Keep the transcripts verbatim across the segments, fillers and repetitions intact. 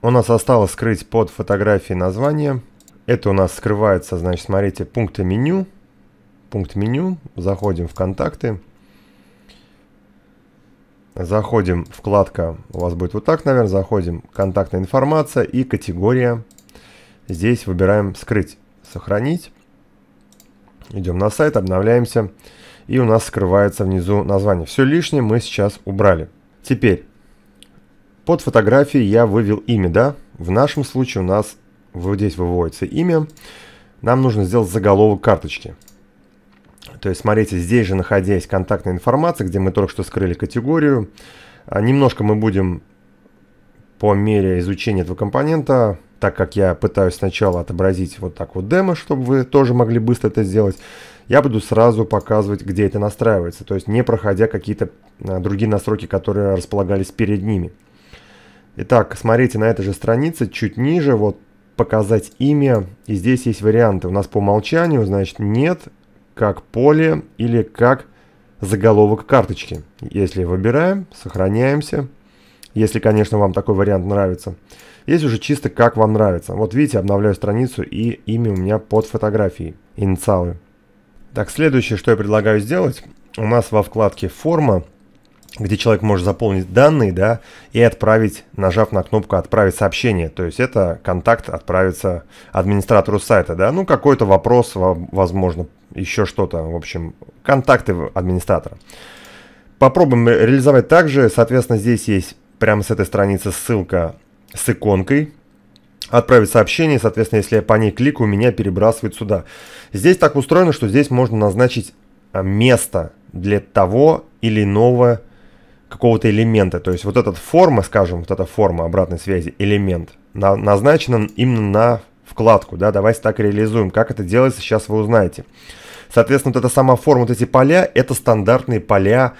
У нас осталось скрыть под фотографией название. Это у нас скрывается, значит, смотрите, пункты меню. Пункт меню. Заходим в контакты. Заходим, вкладка у вас будет вот так, наверное. Заходим, контактная информация и категория. Здесь выбираем скрыть, сохранить. Идем на сайт, обновляемся. И у нас скрывается внизу название. Все лишнее мы сейчас убрали. Теперь под фотографией я вывел имя, да? В нашем случае у нас вот здесь выводится имя. Нам нужно сделать заголовок карточки. То есть, смотрите, здесь же, находясь, контактная информация, где мы только что скрыли категорию. Немножко мы будем по мере изучения этого компонента, так как я пытаюсь сначала отобразить вот так вот демо, чтобы вы тоже могли быстро это сделать, я буду сразу показывать, где это настраивается, то есть не проходя какие-то другие настройки, которые располагались перед ними. Итак, смотрите, на этой же странице, чуть ниже, вот «Показать имя», и здесь есть варианты. У нас по умолчанию, значит, «Нет», как поле или как заголовок карточки. Если выбираем, сохраняемся. Если, конечно, вам такой вариант нравится. Здесь уже чисто как вам нравится. Вот видите, обновляю страницу, и имя у меня под фотографией. Инициалы. Так, следующее, что я предлагаю сделать. У нас во вкладке «Форма», где человек может заполнить данные, да, и отправить, нажав на кнопку «Отправить сообщение». То есть это контакт отправится администратору сайта, да, ну какой-то вопрос, возможно, еще что-то, в общем, контакты администратора. Попробуем реализовать также, соответственно, здесь есть прямо с этой страницы ссылка с иконкой «Отправить сообщение», соответственно, если я по ней кликаю, меня перебрасывает сюда. Здесь так устроено, что здесь можно назначить место для того или иного какого-то элемента, то есть вот эта форма, скажем, вот эта форма обратной связи, элемент, на, назначена именно на вкладку, да, давайте так реализуем. Как это делается, сейчас вы узнаете. Соответственно, вот эта сама форма, вот эти поля, это стандартные поля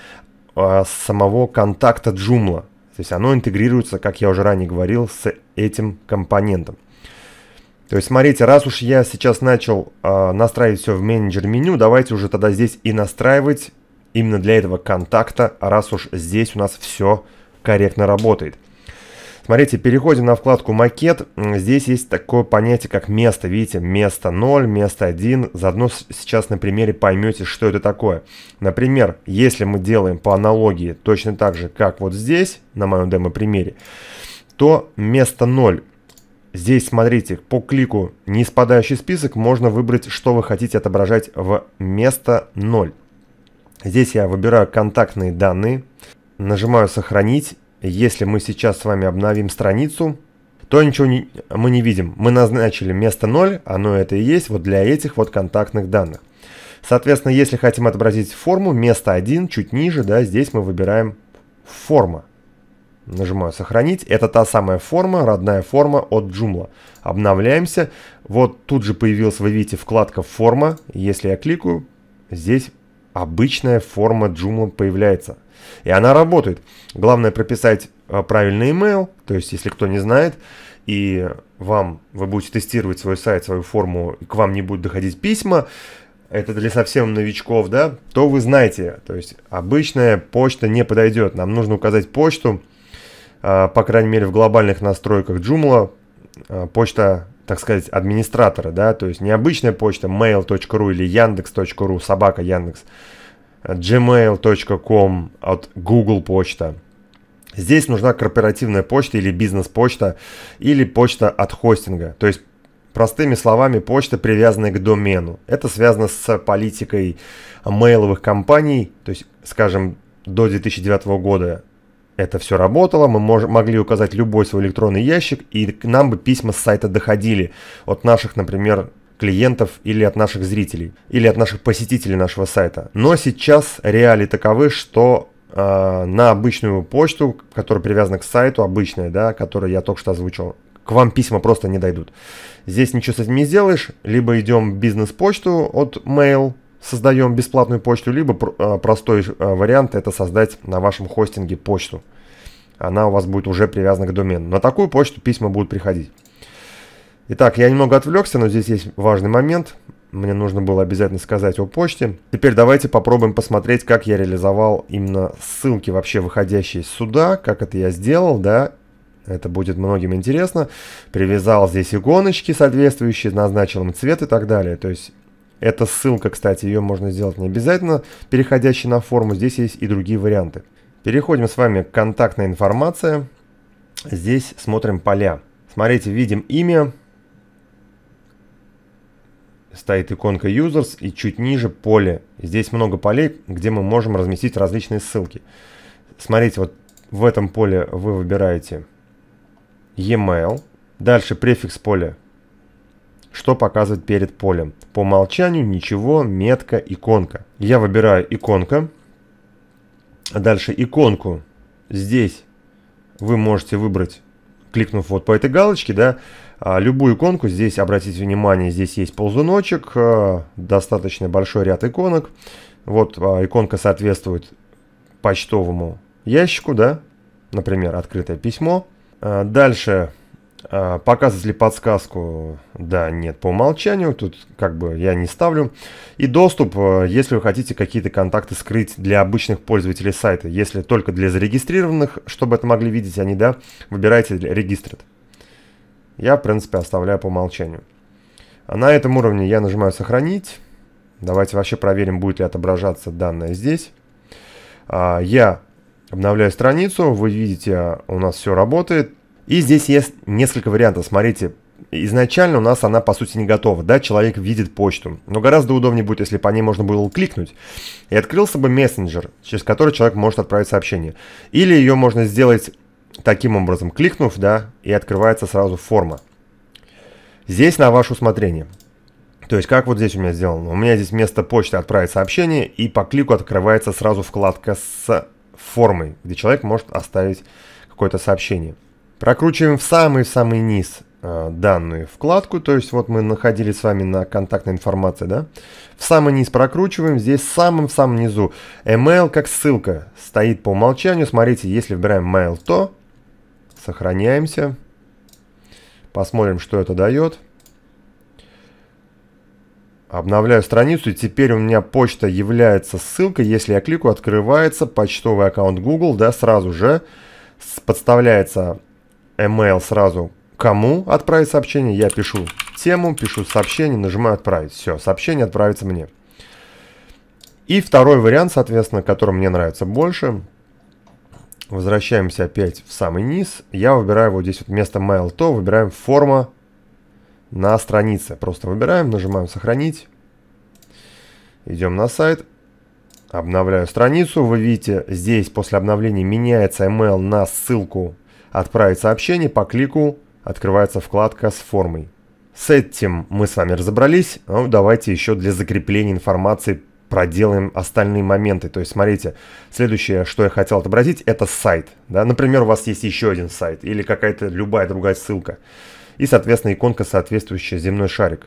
э, самого контакта Joomla, то есть оно интегрируется, как я уже ранее говорил, с этим компонентом. То есть, смотрите, раз уж я сейчас начал э, настраивать все в менеджер меню, давайте уже тогда здесь и настраивать именно для этого контакта, раз уж здесь у нас все корректно работает. Смотрите, переходим на вкладку «Макет». Здесь есть такое понятие, как место. Видите, место ноль, место один. Заодно сейчас на примере поймете, что это такое. Например, если мы делаем по аналогии точно так же, как вот здесь, на моем демо-примере, то место ноль. Здесь, смотрите, по клику «Ниспадающий список» можно выбрать, что вы хотите отображать в место ноль. Здесь я выбираю контактные данные, нажимаю «Сохранить». Если мы сейчас с вами обновим страницу, то ничего не, мы не видим. Мы назначили место ноль, оно это и есть вот для этих вот контактных данных. Соответственно, если хотим отобразить форму, место один, чуть ниже, да, здесь мы выбираем «Форма». Нажимаю «Сохранить». Это та самая форма, родная форма от Joomla. Обновляемся. Вот тут же появилась, вы видите, вкладка «Форма». Если я кликаю, здесь обычная форма Joomla появляется. И она работает. Главное прописать правильный email, то есть если кто не знает, и вам, вы будете тестировать свой сайт, свою форму, и к вам не будут доходить письма, это для совсем новичков, да, то вы знаете, то есть обычная почта не подойдет. Нам нужно указать почту, по крайней мере в глобальных настройках Joomla, почта, так сказать, администратора, да, то есть необычная почта mail точка ру или яндекс точка ру, собака Яндекс, джимейл точка ком от Google почта. Здесь нужна корпоративная почта или бизнес-почта, или почта от хостинга. То есть, простыми словами, почта, привязанная к домену. Это связано с политикой мейловых компаний, то есть, скажем, до две тысячи девятого года. Это все работало, мы мож, могли указать любой свой электронный ящик, и к нам бы письма с сайта доходили от наших, например, клиентов или от наших зрителей, или от наших посетителей нашего сайта. Но сейчас реалии таковы, что э, на обычную почту, которая привязана к сайту, обычная, да, которую я только что озвучил, к вам письма просто не дойдут. Здесь ничего с этим не сделаешь, либо идем в бизнес-почту от Mail, создаем бесплатную почту, либо простой вариант – это создать на вашем хостинге почту. Она у вас будет уже привязана к домену. На такую почту письма будут приходить. Итак, я немного отвлекся, но здесь есть важный момент. Мне нужно было обязательно сказать о почте. Теперь давайте попробуем посмотреть, как я реализовал именно ссылки, вообще выходящие сюда, как это я сделал, да, Это будет многим интересно. Привязал здесь иконочки соответствующие, назначил им цвет и так далее. То есть эта ссылка, кстати, ее можно сделать не обязательно переходящей на форму. Здесь есть и другие варианты. Переходим с вами к контактной информации. Здесь смотрим поля. Смотрите, видим имя. Стоит иконка Users и чуть ниже поле. Здесь много полей, где мы можем разместить различные ссылки. Смотрите, вот в этом поле вы выбираете e-mail. Дальше префикс поля. Что показывать перед полем. По умолчанию ничего, метка, иконка. Я выбираю иконка. Дальше иконку. Здесь вы можете выбрать, кликнув вот по этой галочке, да, любую иконку. Здесь, обратите внимание, здесь есть ползуночек, достаточно большой ряд иконок. Вот иконка соответствует почтовому ящику, да, например, открытое письмо. Дальше, показывать ли подсказку, да, нет, по умолчанию, тут как бы я не ставлю. И доступ, если вы хотите какие-то контакты скрыть для обычных пользователей сайта, если только для зарегистрированных, чтобы это могли видеть они, да, выбирайте Registered. Я, в принципе, оставляю по умолчанию. А на этом уровне я нажимаю «Сохранить». Давайте вообще проверим, будет ли отображаться данное здесь. Я обновляю страницу, вы видите, у нас все работает. И здесь есть несколько вариантов. Смотрите, изначально у нас она, по сути, не готова. Да, человек видит почту. Но гораздо удобнее будет, если по ней можно было кликнуть. И открылся бы мессенджер, через который человек может отправить сообщение. Или ее можно сделать таким образом, кликнув, да, и открывается сразу форма. Здесь на ваше усмотрение. То есть, как вот здесь у меня сделано. У меня здесь вместо почты «Отправить сообщение», и по клику открывается сразу вкладка с формой, где человек может оставить какое-то сообщение. Прокручиваем в самый-самый низ э, данную вкладку. То есть вот мы находились с вами на контактной информации, да? В самый низ прокручиваем. Здесь в самом-самом низу email как ссылка стоит по умолчанию. Смотрите, если выбираем mail, то сохраняемся. Посмотрим, что это дает. Обновляю страницу, и теперь у меня почта является ссылкой. Если я кликаю, открывается почтовый аккаунт Google, да, сразу же подставляется email сразу, кому отправить сообщение. Я пишу тему, пишу сообщение, нажимаю «Отправить». Все, сообщение отправится мне. И второй вариант, соответственно, который мне нравится больше. Возвращаемся опять в самый низ. Я выбираю вот здесь вот вместо mail то, выбираем «Форма на странице». Просто выбираем, нажимаем «Сохранить». Идем на сайт. Обновляю страницу. Вы видите, здесь после обновления меняется email на ссылку «Отправить сообщение», по клику открывается вкладка с формой. С этим мы с вами разобрались. Ну, давайте еще для закрепления информации проделаем остальные моменты. То есть, смотрите, следующее, что я хотел отобразить, это сайт. Да? Например, у вас есть еще один сайт или какая-то любая другая ссылка. И, соответственно, иконка, соответствующая, земной шарик.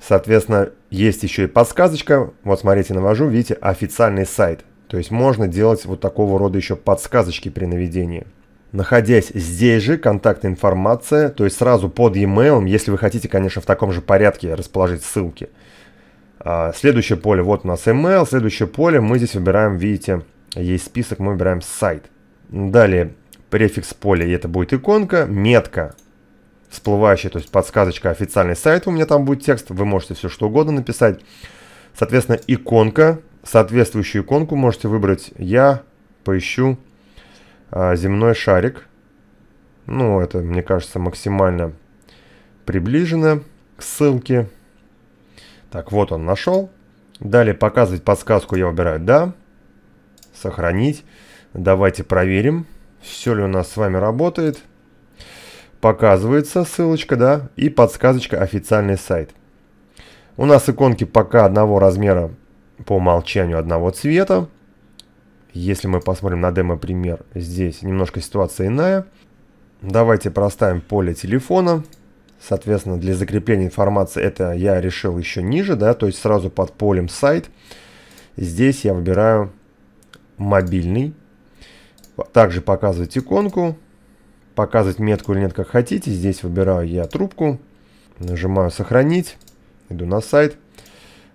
Соответственно, есть еще и подсказочка. Вот, смотрите, навожу, видите, официальный сайт. То есть можно делать вот такого рода еще подсказочки при наведении. Находясь здесь же, контактная информация, то есть сразу под e-mail, если вы хотите, конечно, в таком же порядке расположить ссылки. Следующее поле, вот у нас email, следующее поле, мы здесь выбираем, видите, есть список, мы выбираем сайт. Далее, префикс поля, и это будет иконка, метка всплывающая, то есть подсказочка «Официальный сайт», у меня там будет текст, вы можете все что угодно написать. Соответственно, иконка, соответствующую иконку можете выбрать, я поищу земной шарик. Ну, это, мне кажется, максимально приближено к ссылке. Так, вот он нашел. Далее «Показывать подсказку» я выбираю «Да». Сохранить. Давайте проверим, все ли у нас с вами работает. Показывается ссылочка, да, и подсказочка «Официальный сайт». У нас иконки пока одного размера, по умолчанию одного цвета. Если мы посмотрим на демо-пример, здесь немножко ситуация иная. Давайте проставим поле телефона. Соответственно, для закрепления информации это я решил еще ниже, да, то есть сразу под полем «Сайт». Здесь я выбираю «Мобильный». Также показывать иконку, показывать метку или нет, как хотите. Здесь выбираю я трубку, нажимаю «Сохранить», иду на сайт,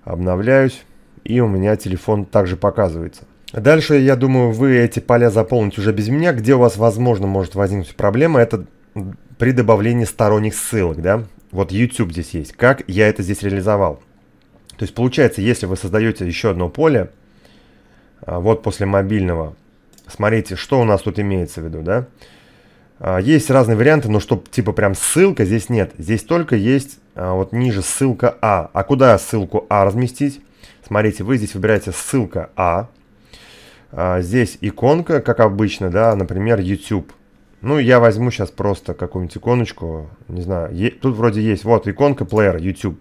обновляюсь, и у меня телефон также показывается. Дальше, я думаю, вы эти поля заполните уже без меня. Где у вас, возможно, может возникнуть проблема, это при добавлении сторонних ссылок, да, вот YouTube здесь есть, как я это здесь реализовал. То есть получается, если вы создаете еще одно поле, вот после мобильного, смотрите, что у нас тут имеется в виду, да. Есть разные варианты, но чтобы типа прям ссылка здесь нет. Здесь только есть вот ниже ссылка А. А куда ссылку А разместить? Смотрите, вы здесь выбираете ссылка А. Здесь иконка, как обычно, да, например, YouTube. Ну, я возьму сейчас просто какую-нибудь иконочку, не знаю. Тут вроде есть, вот, иконка плеера YouTube.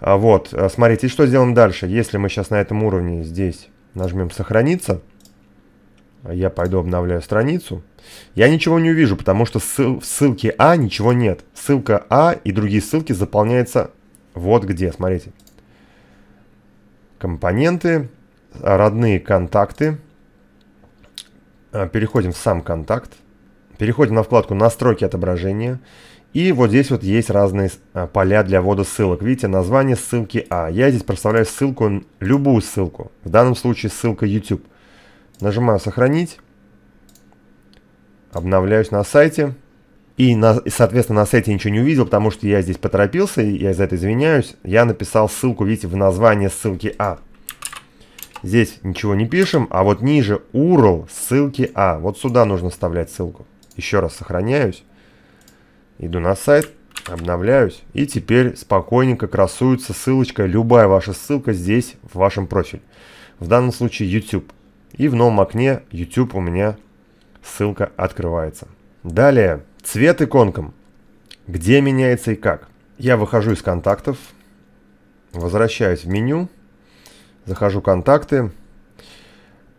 Вот, смотрите, что сделаем дальше. Если мы сейчас на этом уровне здесь нажмем «Сохраниться», я пойду обновляю страницу. Я ничего не увижу, потому что ссыл... в ссылке А ничего нет. Ссылка А и другие ссылки заполняются вот где, смотрите. Компоненты, родные контакты. Переходим в сам контакт. Переходим на вкладку «Настройки отображения». И вот здесь вот есть разные поля для ввода ссылок. Видите, название ссылки А. Я здесь проставляю ссылку, любую ссылку. В данном случае ссылка YouTube. Нажимаю «Сохранить». Обновляюсь на сайте. И, на, и, соответственно, на сайте я ничего не увидел, потому что я здесь поторопился, и я за это извиняюсь. Я написал ссылку, видите, в название ссылки А. Здесь ничего не пишем, а вот ниже ю ар эл ссылки А. Вот сюда нужно вставлять ссылку. Еще раз сохраняюсь. Иду на сайт, обновляюсь. И теперь спокойненько красуется ссылочка. Любая ваша ссылка здесь в вашем профиле. В данном случае YouTube. И в новом окне YouTube у меня ссылка открывается. Далее, цвет иконкам. Где меняется и как. Я выхожу из контактов, возвращаюсь в меню, захожу в контакты.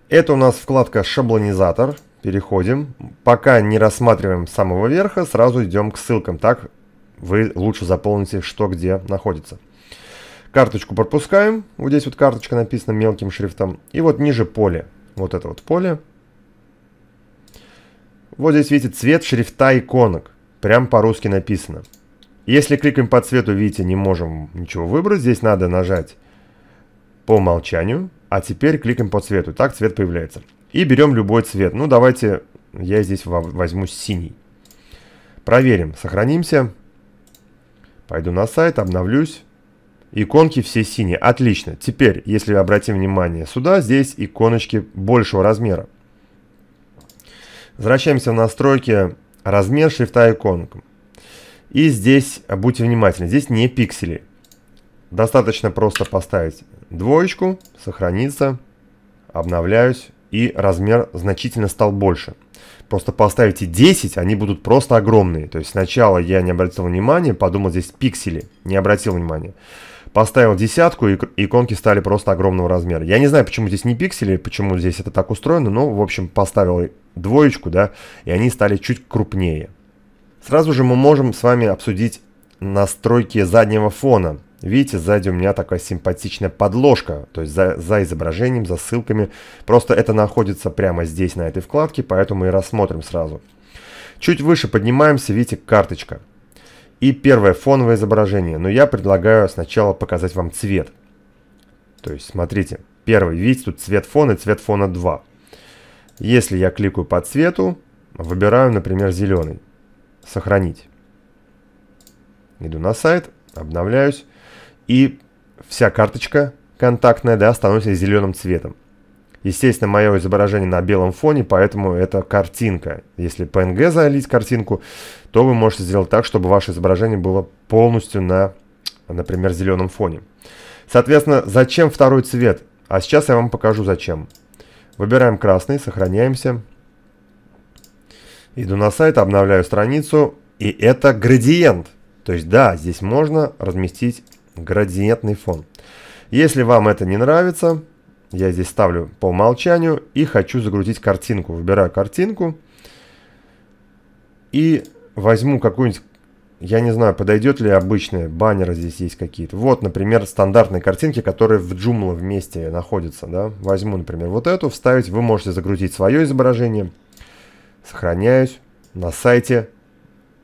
Это у нас вкладка «Шаблонизатор». Переходим. Пока не рассматриваем с самого верха, сразу идем к ссылкам. Так вы лучше заполните, что где находится. Карточку пропускаем. Вот здесь вот карточка написана мелким шрифтом. И вот ниже поле. Вот это вот поле. Вот здесь видите цвет шрифта иконок. Прям по-русски написано. Если кликаем по цвету, видите, не можем ничего выбрать. Здесь надо нажать по умолчанию. А теперь кликаем по цвету. Так цвет появляется. И берем любой цвет. Ну, давайте я здесь возьму синий. Проверим. Сохранимся. Пойду на сайт, обновлюсь. Иконки все синие. Отлично. Теперь, если обратим внимание сюда, здесь иконочки большего размера. Возвращаемся в настройки «Размер шрифта иконок». И здесь, будьте внимательны, здесь не пиксели. Достаточно просто поставить двоечку, сохраниться, обновляюсь, и размер значительно стал больше. Просто поставите десять, они будут просто огромные. То есть сначала я не обратил внимания, подумал, здесь пиксели, не обратил внимания. Поставил десятку, и иконки стали просто огромного размера. Я не знаю, почему здесь не пиксели, почему здесь это так устроено, но, в общем, поставил двоечку, да, и они стали чуть крупнее. Сразу же мы можем с вами обсудить настройки заднего фона. Видите, сзади у меня такая симпатичная подложка, то есть за, за изображением, за ссылками. Просто это находится прямо здесь, на этой вкладке, поэтому и рассмотрим сразу. Чуть выше поднимаемся, видите, карточка. И первое, фоновое изображение. Но я предлагаю сначала показать вам цвет. То есть, смотрите, первый, видите, тут цвет фона и цвет фона два. Если я кликаю по цвету, выбираю, например, зеленый. Сохранить. Иду на сайт, обновляюсь. И вся карточка контактная, да, становится зеленым цветом. Естественно, мое изображение на белом фоне, поэтому это картинка. Если пи эн джи залить картинку, то вы можете сделать так, чтобы ваше изображение было полностью на, например, зеленом фоне. Соответственно, зачем второй цвет? А сейчас я вам покажу, зачем. Выбираем красный, сохраняемся. Иду на сайт, обновляю страницу. И это градиент. То есть, да, здесь можно разместить градиентный фон. Если вам это не нравится, я здесь ставлю по умолчанию и хочу загрузить картинку. Выбираю картинку и возьму какую-нибудь, я не знаю, подойдет ли обычные баннеры, здесь есть какие-то. Вот, например, стандартные картинки, которые в Joomla вместе находятся. Да? Возьму, например, вот эту, вставить. Вы можете загрузить свое изображение. Сохраняюсь на сайте.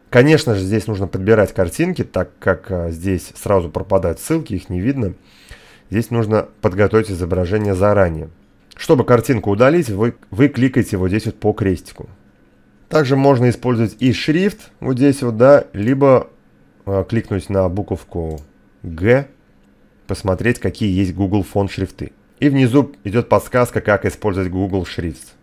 Конечно же, здесь нужно подбирать картинки, так как а, здесь сразу пропадают ссылки, их не видно. Здесь нужно подготовить изображение заранее. Чтобы картинку удалить, вы, вы кликаете вот здесь вот по крестику. Также можно использовать и шрифт вот здесь вот, да, либо э, кликнуть на буковку Г, посмотреть, какие есть Google фон шрифты. И внизу идет подсказка, как использовать Google шрифт.